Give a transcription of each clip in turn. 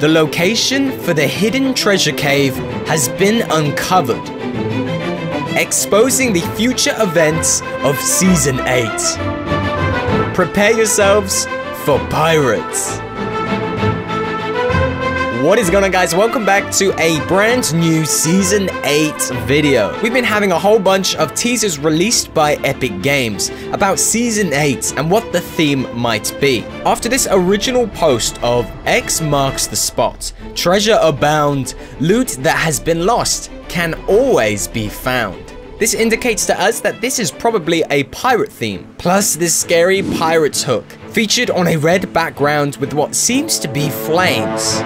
The location for the hidden treasure cave has been uncovered, exposing the future events of Season 8. Prepare yourselves for pirates. What is going on, guys? Welcome back to a brand new Season 8 video. We've been having a whole bunch of teasers released by Epic Games about Season 8 and what the theme might be. After this original post of X marks the spot, treasure abound, loot that has been lost can always be found. This indicates to us that this is probably a pirate theme, plus this scary pirate's hook, featured on a red background with what seems to be flames.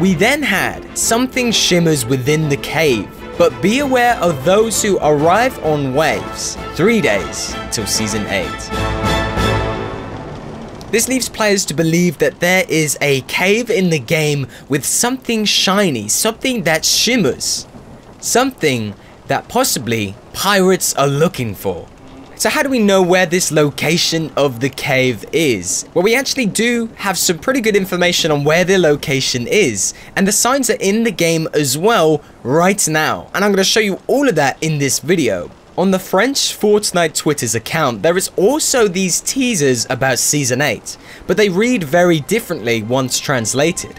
We then had something shimmers within the cave, but be aware of those who arrive on waves. 3 days till Season 8. This leaves players to believe that there is a cave in the game with something shiny, something that shimmers, something that possibly pirates are looking for. So how do we know where this location of the cave is? Well, we actually do have some pretty good information on where the location is, and the signs are in the game as well right now. And I'm going to show you all of that in this video. On the French Fortnite Twitter's account, there is also these teasers about Season 8, but they read very differently once translated.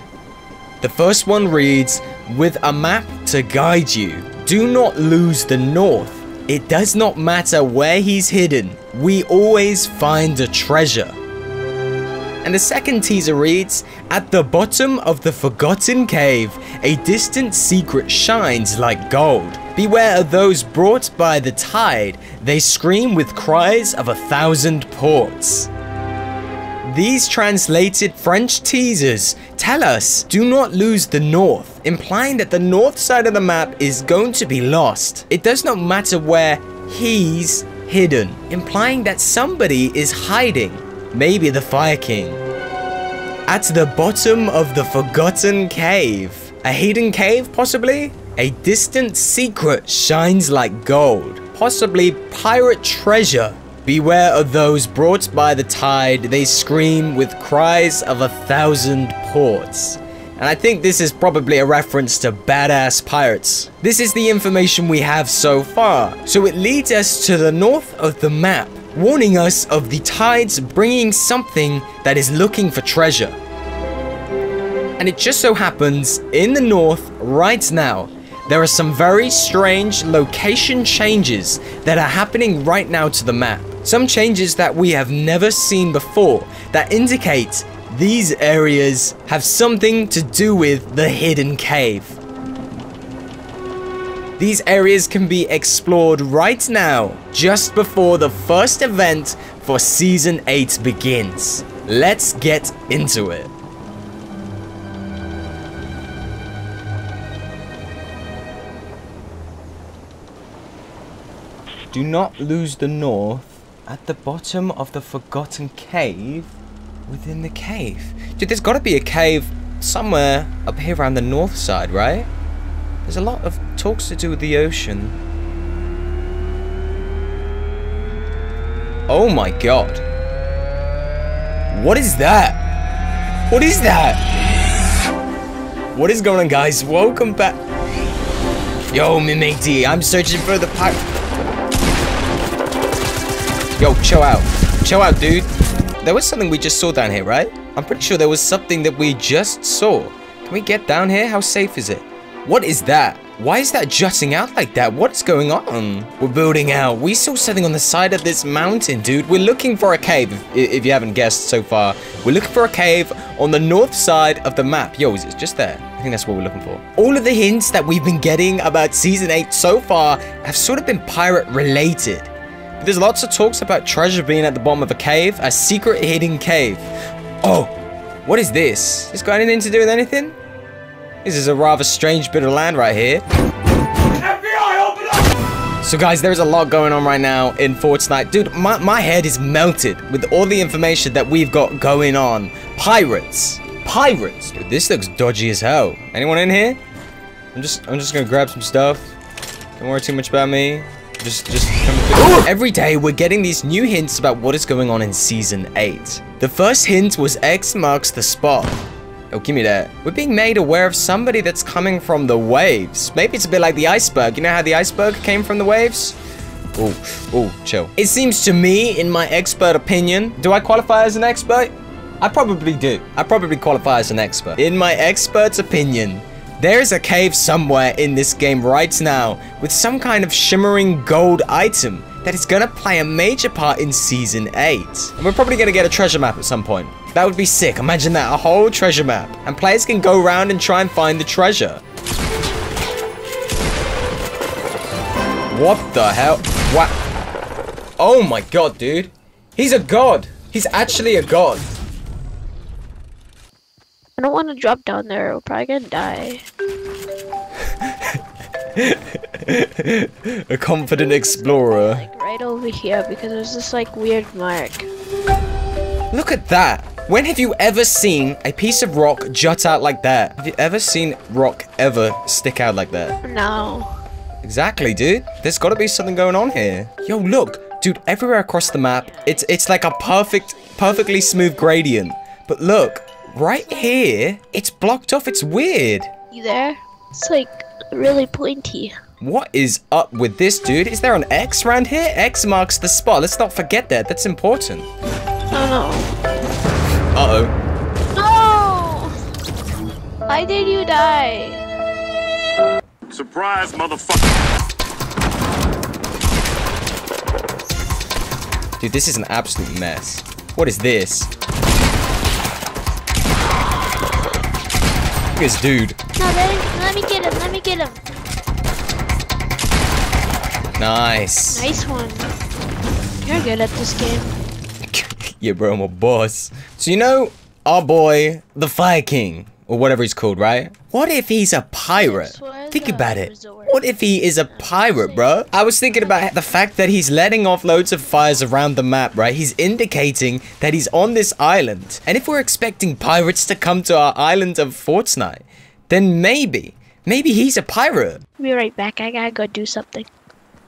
The first one reads, "With a map to guide you, do not lose the north. It does not matter where he's hidden, we always find a treasure." And the second teaser reads, "At the bottom of the forgotten cave, a distant secret shines like gold. Beware of those brought by the tide, they scream with cries of 1,000 ports." These translated French teasers tell us, do not lose the north, implying that the north side of the map is going to be lost. It does not matter where he's hidden, implying that somebody is hiding, maybe the Fire King. At the bottom of the forgotten cave, a hidden cave possibly? A distant secret shines like gold, possibly pirate treasure. Beware of those brought by the tide, they scream with cries of 1,000 ports. And I think this is probably a reference to badass pirates. This is the information we have so far. So it leads us to the north of the map, warning us of the tides bringing something that is looking for treasure. And it just so happens, in the north, right now, there are some very strange location changes that are happening right now to the map. Some changes that we have never seen before that indicate these areas have something to do with the hidden cave. These areas can be explored right now, just before the first event for Season 8 begins. Let's get into it. Do not lose the north at the bottom of the forgotten cave within the cave. Dude, there's got to be a cave somewhere up here around the north side, right? There's a lot of talks to do with the ocean. Oh my god. What is that? What is that? What is going on, guys? Welcome back. Yo, me matey, I'm searching for the pirate. Yo, chill out. Chill out, dude. There was something we just saw down here, right? I'm pretty sure there was something that we just saw. Can we get down here? How safe is it? What is that? Why is that jutting out like that? What's going on? We're building out. We saw something on the side of this mountain, dude. We're looking for a cave, if you haven't guessed so far. We're looking for a cave on the north side of the map. Yo, is it just there? I think that's what we're looking for. All of the hints that we've been getting about Season 8 so far have sort of been pirate-related. There's lots of talks about treasure being at the bottom of a cave, a secret hidden cave. Oh, what is this? This got anything to do with anything? This is a rather strange bit of land right here. FBI, open up! So guys, there's a lot going on right now in Fortnite. Dude, my head is melted with all the information that we've got going on. Pirates. Pirates. Dude, this looks dodgy as hell. Anyone in here? I'm just gonna grab some stuff. Don't worry too much about me. Just come. Every day we're getting these new hints about what is going on in Season 8. The first hint was X marks the spot. Oh, give me that. We're being made aware of somebody that's coming from the waves. Maybe it's a bit like the iceberg. You know how the iceberg came from the waves? Oh, chill. It seems to me, in my expert opinion, do I qualify as an expert? I probably do. I probably qualify as an expert. In my expert's opinion, there is a cave somewhere in this game right now with some kind of shimmering gold item that is gonna play a major part in Season 8. And we're probably gonna get a treasure map at some point. That would be sick. Imagine that, a whole treasure map. And players can go around and try and find the treasure. What the hell? What? Oh my god, dude. He's a god. He's actually a god. I don't want to drop down there. We're probably gonna die. A confident explorer. Like right over here because there's this like weird mark. Look at that. When have you ever seen a piece of rock jut out like that? Have you ever seen rock ever stick out like that? No. Exactly, dude. There's got to be something going on here. Yo, look, dude. Everywhere across the map, it's like a perfectly smooth gradient. But look, right here, it's blocked off. It's weird. You there? It's like really pointy. What is up with this, dude? Is there an X around here? X marks the spot. Let's not forget that. That's important. Oh no. Uh-oh. No! Why did you die? Surprise, motherfucker! Dude, this is an absolute mess. What is this? Look at this dude. No, let me get him. Let me get him. Nice. Nice one. You're good at this game. Yeah, bro, I'm a boss. So you know our boy, the Fire King, or whatever he's called, right? What if he's a pirate? Think about it. What if he is a pirate, bro? I was thinking about the fact that he's letting off loads of fires around the map, right? He's indicating that he's on this island. And if we're expecting pirates to come to our island of Fortnite, then maybe he's a pirate. I'll be right back. I gotta go do something.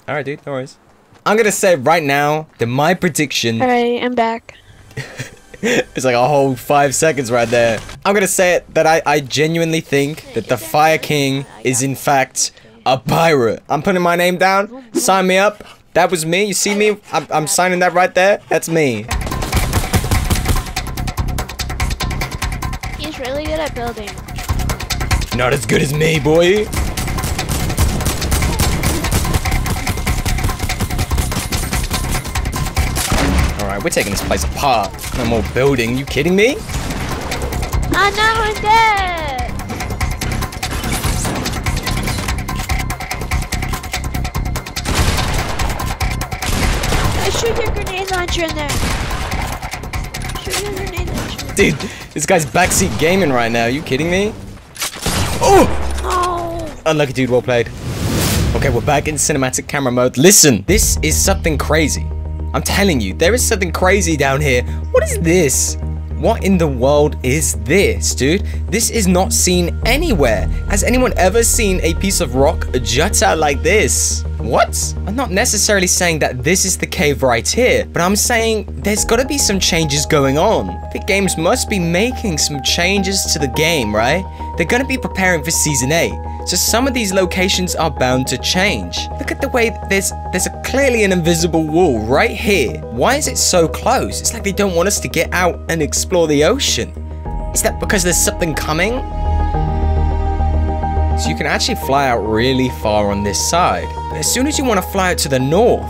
All right, dude, no worries. I'm gonna say right now that my prediction... All right, I'm back. It's like a whole 5 seconds right there. I'm gonna say it that I genuinely think that the Fire King is in fact a pirate. I'm putting my name down. Sign me up. That was me. You see me? I'm signing that right there. That's me. He's really good at building. Not as good as me, boy. We're taking this place apart. No more building. You kidding me? Oh, no, I'm dead. I shoot your grenade launcher in there. Shoot your grenade launcher. Dude, this guy's backseat gaming right now. You kidding me? Oh! Oh! Unlucky, dude. Well played. Okay, we're back in cinematic camera mode. Listen, this is something crazy. I'm telling you, there is something crazy down here. What is this? What in the world is this, dude? This is not seen anywhere. Has anyone ever seen a piece of rock jut out like this? What? I'm not necessarily saying that this is the cave right here, but I'm saying there's gotta be some changes going on. Epic Games must be making some changes to the game, right? They're gonna be preparing for Season 8. So some of these locations are bound to change. Look at the way there's a clearly an invisible wall right here. Why is it so close? It's like they don't want us to get out and explore the ocean. Is that because there's something coming? So you can actually fly out really far on this side. But as soon as you want to fly out to the north,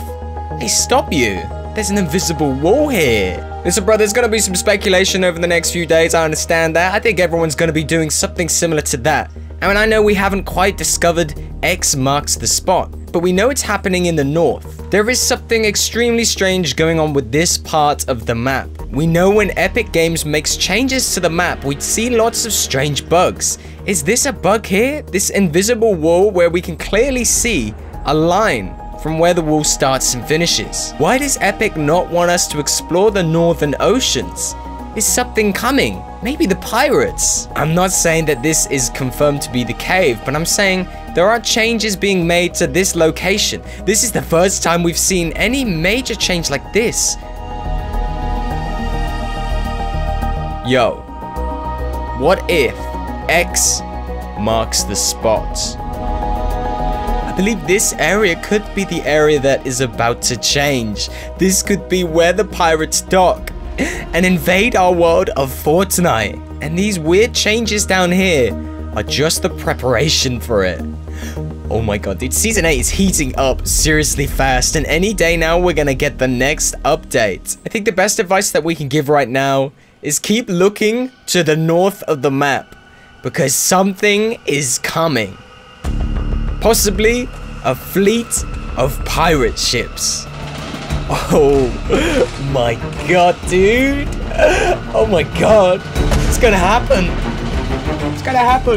they stop you. There's an invisible wall here. Listen, bro, there's going to be some speculation over the next few days. I understand that. I think everyone's going to be doing something similar to that. I mean, I know we haven't quite discovered X marks the spot, but we know it's happening in the north. There is something extremely strange going on with this part of the map. We know when Epic Games makes changes to the map, we see lots of strange bugs. Is this a bug here? This invisible wall where we can clearly see a line from where the wall starts and finishes. Why does Epic not want us to explore the northern oceans? Is something coming? Maybe the pirates? I'm not saying that this is confirmed to be the cave, but I'm saying there are changes being made to this location. This is the first time we've seen any major change like this. Yo, What if X marks the spot? I believe this area could be the area that is about to change. This could be where the pirates dock and invade our world of Fortnite. And these weird changes down here are just the preparation for it. Oh my god, dude, Season 8 is heating up seriously fast, and any day now we're gonna get the next update. I think the best advice that we can give right now is keep looking to the north of the map, because something is coming. Possibly a fleet of pirate ships. Oh my god, dude. Oh my god. It's gonna happen. It's gonna happen.